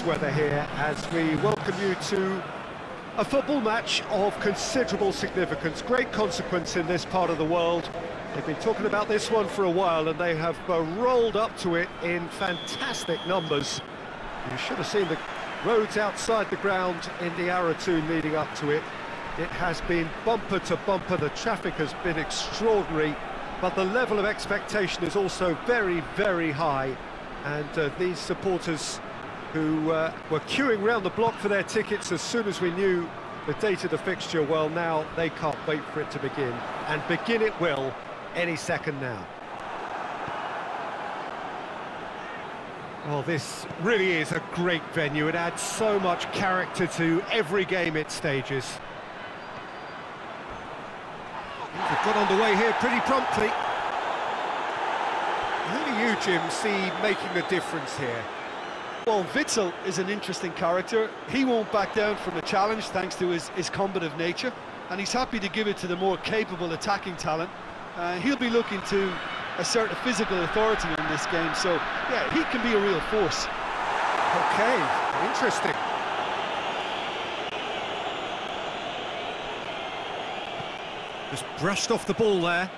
nice weather here as we welcome you to a football match of considerable significance, great consequence in this part of the world. They've been talking about this one for a while and they have rolled up to it in fantastic numbers. You should have seen the roads outside the ground in the Aratoon leading up to it. It has been bumper to bumper, the traffic has been extraordinary, but the level of expectation is also very, very high. And these supporters who were queuing round the block for their tickets as soon as we knew the date of the fixture, well, now they can't wait for it to begin. And begin it will any second now. Well, this really is a great venue. It adds so much character to every game it stages. They've got underway here pretty promptly. Who do you, Jim, see making the difference here? Well, Witsel is an interesting character. He won't back down from the challenge thanks to his combative nature, and he's happy to give it to the more capable attacking talent. He'll be looking to assert a physical authority in this game, so yeah, he can be a real force. Okay, interesting. Just brushed off the ball there.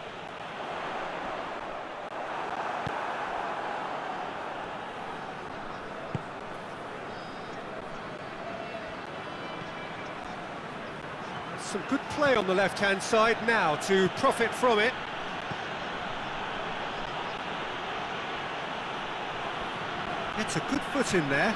Some good play on the left-hand side now to profit from it. It's a good foot in there.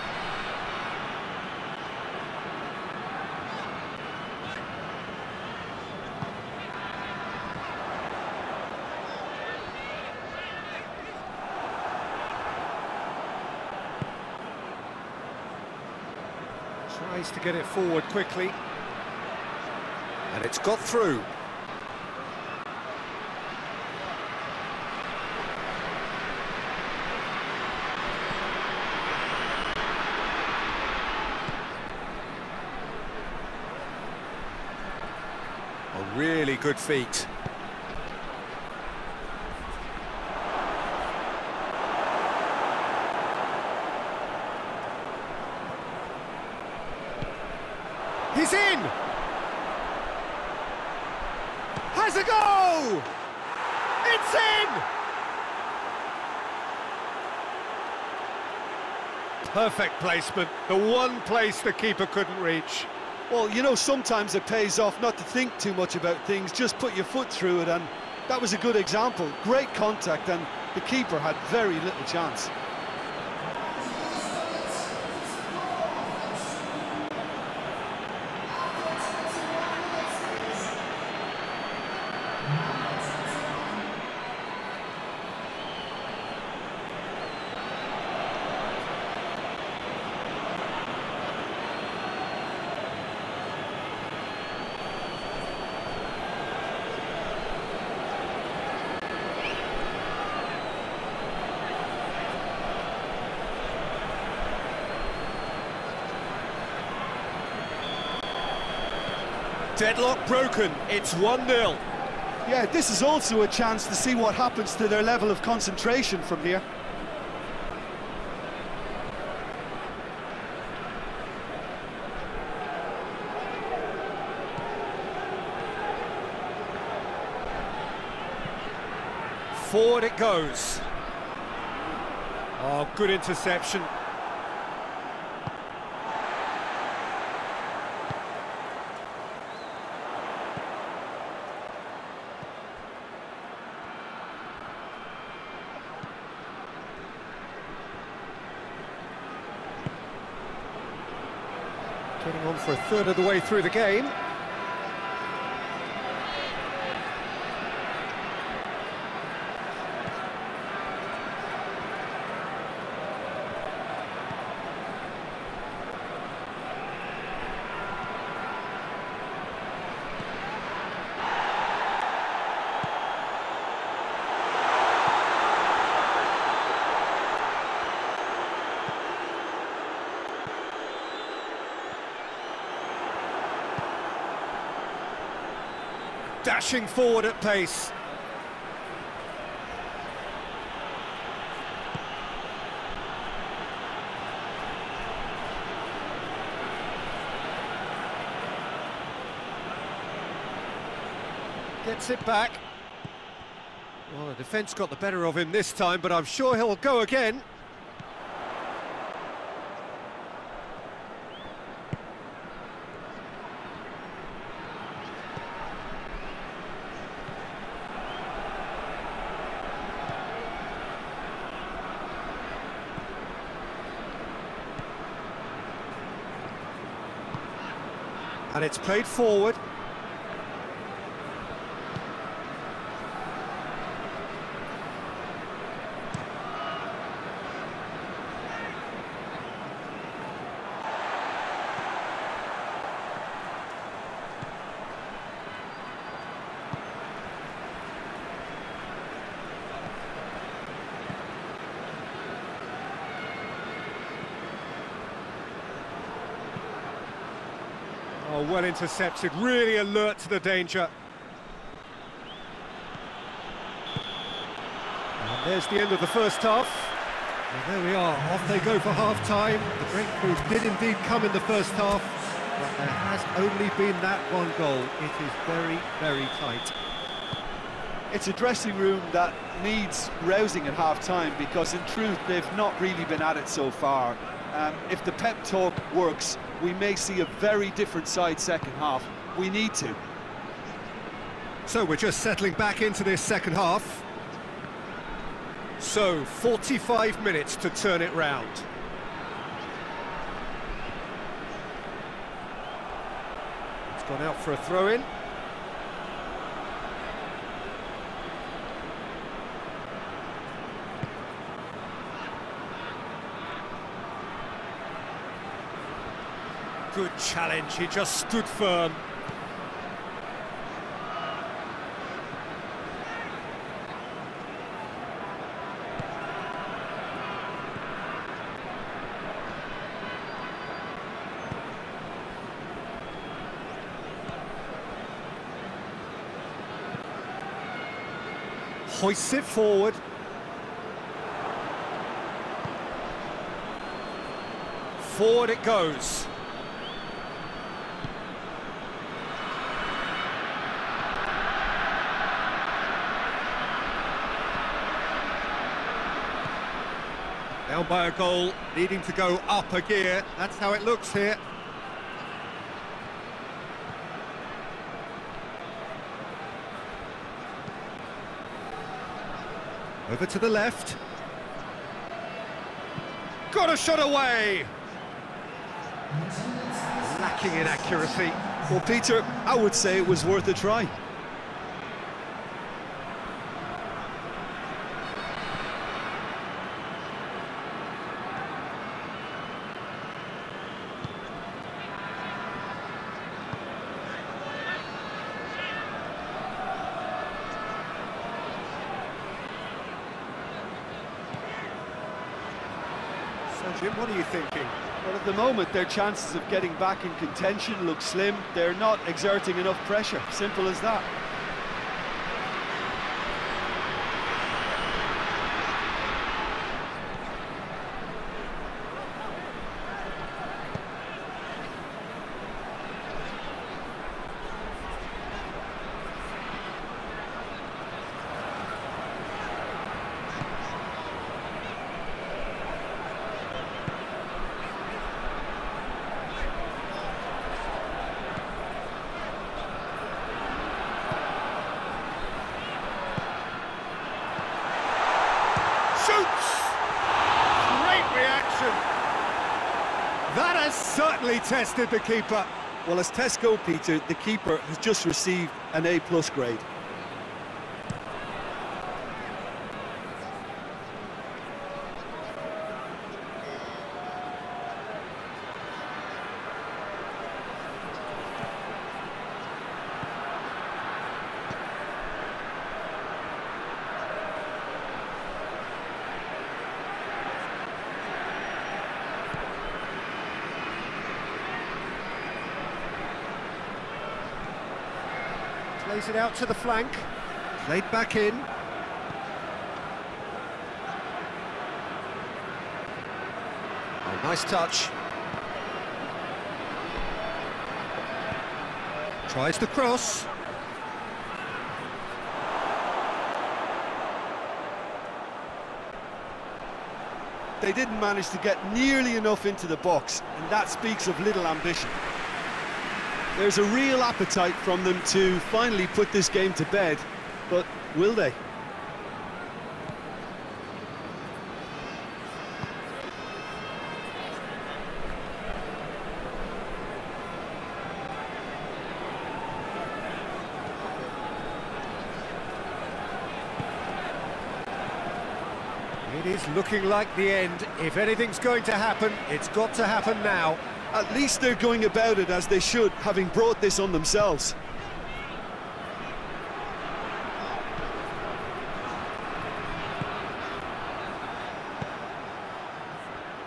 Tries to get it forward quickly. And it's got through. A really good feat. He's in! Has a go! It's in! Perfect placement, the one place the keeper couldn't reach. Well, you know, sometimes it pays off not to think too much about things, just put your foot through it, and that was a good example. Great contact, and the keeper had very little chance. Deadlock broken, it's 1-0. Yeah, this is also a chance to see what happens to their level of concentration from here. Forward it goes. Oh, good interception. Getting on for a third of the way through the game. Dashing forward at pace. Gets it back. Well, the defence got the better of him this time, but I'm sure he'll go again. And it's played forward. Oh, well intercepted, really alert to the danger. And there's the end of the first half. And there we are, off they go for half-time. The breakthrough did indeed come in the first half, but there has only been that one goal. It is very, very tight. It's a dressing room that needs rousing at half-time, because in truth, they've not really been at it so far. If the pep talk works, we may see a very different side second half. We need to. So we're just settling back into this second half. So 45 minutes to turn it round. It's gone out for a throw-in. Good challenge, he just stood firm. Hoists it forward. Forward it goes. Down by a goal, needing to go up a gear. That's how it looks here. Over to the left. Got a shot away! Lacking in accuracy. Well, Peter, I would say it was worth a try. Jim, what are you thinking? Well, at the moment, their chances of getting back in contention look slim. They're not exerting enough pressure. Simple as that. That has certainly tested the keeper. Well, as tests go, Peter, the keeper has just received an A+ grade. Plays it out to the flank, played back in. Oh, nice touch. Tries to cross. they didn't manage to get nearly enough into the box, and that speaks of little ambition. There's a real appetite from them to finally put this game to bed, but will they? It is looking like the end. If anything's going to happen, it's got to happen now. At least they're going about it as they should, having brought this on themselves.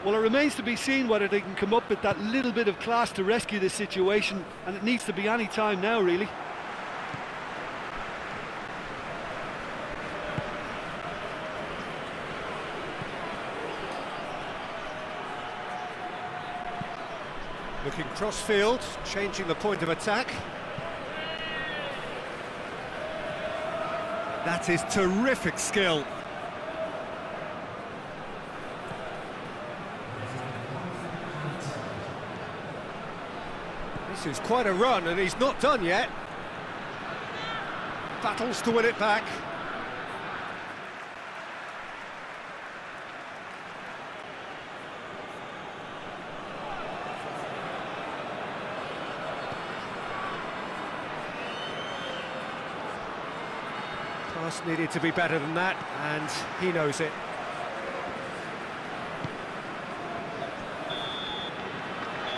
Well, it remains to be seen whether they can come up with that little bit of class to rescue this situation, and it needs to be any time now, really. Looking cross-field, changing the point of attack. That is terrific skill. This is quite a run, and he's not done yet. Battles to win it back. Pass needed to be better than that, and he knows it.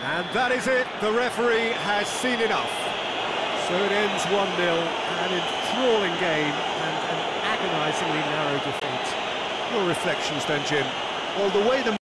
And that is it. The referee has seen enough. So it ends 1-0, an enthralling game and an agonisingly narrow defeat. Your reflections then, Jim? Well, the way the